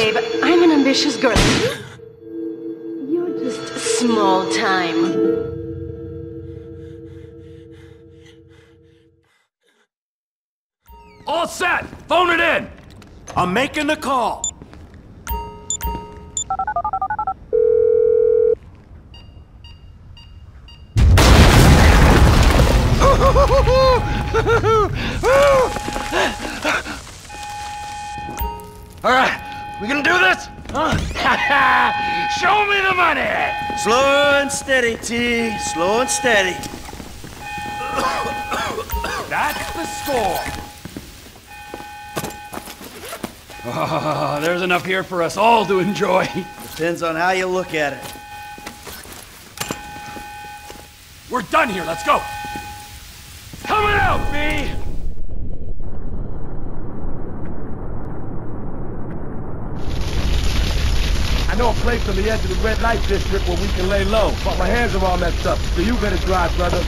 babe. I'm an ambitious girl. You're just small time. All set! Phone it in! I'm making the call! Alright, we gonna do this? Huh? Show me the money! Slow and steady, T. Slow and steady. That's the score. Oh, there's enough here for us all to enjoy. Depends on how you look at it. We're done here, let's go! Coming out, B! I know a place on the edge of the red light district where we can lay low, but my hands are all messed up, so you better drive, brother.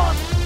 Come on.